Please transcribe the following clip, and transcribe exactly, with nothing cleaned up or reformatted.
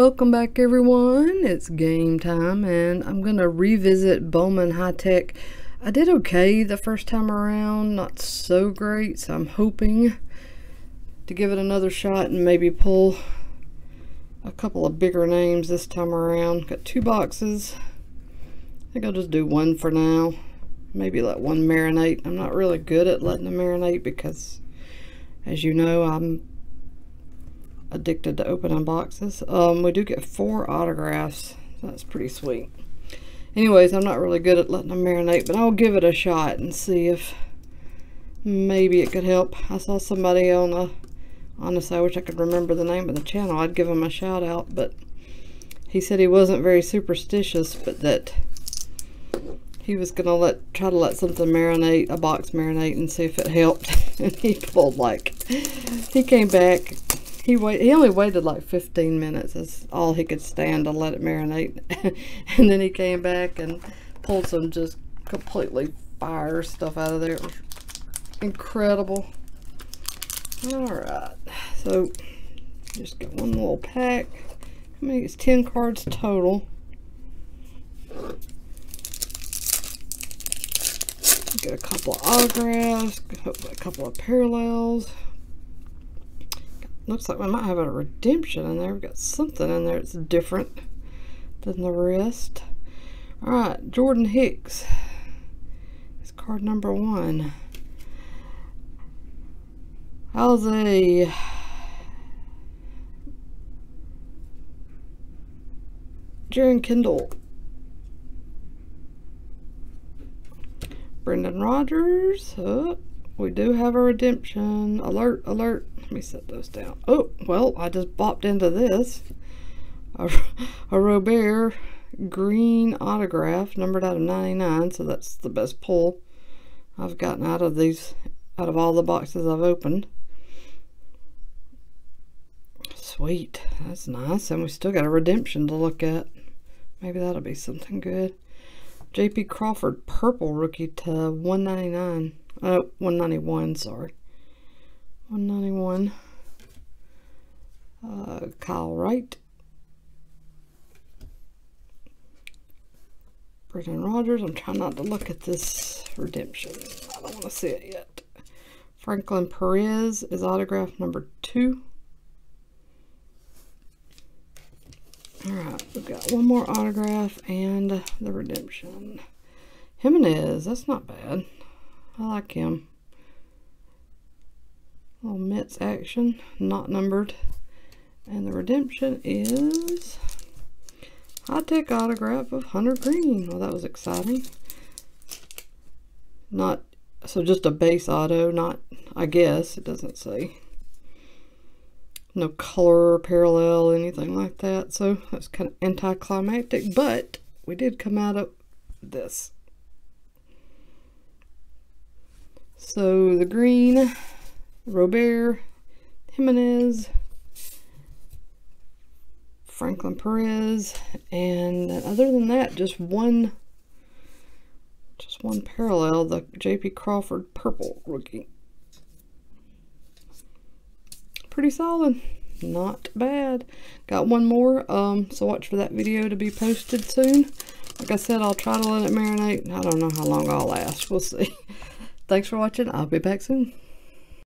Welcome back, everyone. It's game time, and I'm going to revisit Bowman Tek. I did okay the first time around, not so great, so I'm hoping to give it another shot and maybe pull a couple of bigger names this time around. Got two boxes. I think I'll just do one for now. Maybe let one marinate. I'm not really good at letting them marinate because, as you know, I'm addicted to opening boxes. Um, we do get four autographs. So that's pretty sweet. Anyways, I'm not really good at letting them marinate, but I'll give it a shot and see if maybe it could help. I saw somebody on the, honestly, I wish I could remember the name of the channel. I'd give him a shout out, but he said he wasn't very superstitious, but that he was gonna let try to let something marinate, a box marinate, and see if it helped. And he pulled like, he came back. He wait, he only waited like fifteen minutes. That's all he could stand to let it marinate. And then he came back and pulled some just completely fire stuff out of there. It was incredible. All right, so just got one little pack. I mean, it's ten cards total. Got a couple of autographs, a couple of parallels. Looks like we might have a redemption in there. We've got something in there that's different than the rest. All right, Jordan Hicks. It's card number one. How's a Jaren Kendall? Brendan Rogers. Oh, we do have a redemption. Alert, alert. Let me set those down. Oh, well, I just bopped into this. A, a Robert Green autograph, numbered out of ninety-nine, so that's the best pull I've gotten out of these, out of all the boxes I've opened. Sweet. That's nice. And we still got a redemption to look at. Maybe that'll be something good. J P. Crawford, purple rookie to one ninety-nine. Oh, one ninety-one, sorry. one ninety-one. Uh, Kyle Wright. Brendan Rogers. I'm trying not to look at this redemption. I don't want to see it yet. Franklin Perez is autograph number two. Alright, we've got one more autograph and the redemption. Jimenez, that's not bad. I like him. Little Mets action, not numbered. And the redemption is Tek autograph of Hunter Greene. Well, that was exciting. Not, so just a base auto, not, I guess, it doesn't say. No color or parallel, anything like that. So that's kind of anticlimactic, but we did come out of this. So the Green, Robert, Jimenez, Franklin Perez, and other than that, just one, just one parallel, the J P. Crawford purple rookie. Pretty solid, not bad. Got one more, um so watch for that video to be posted soon. Like I said, I'll try to let it marinate. I don't know how long I'll last, we'll see. Thanks for watching. I'll be back soon.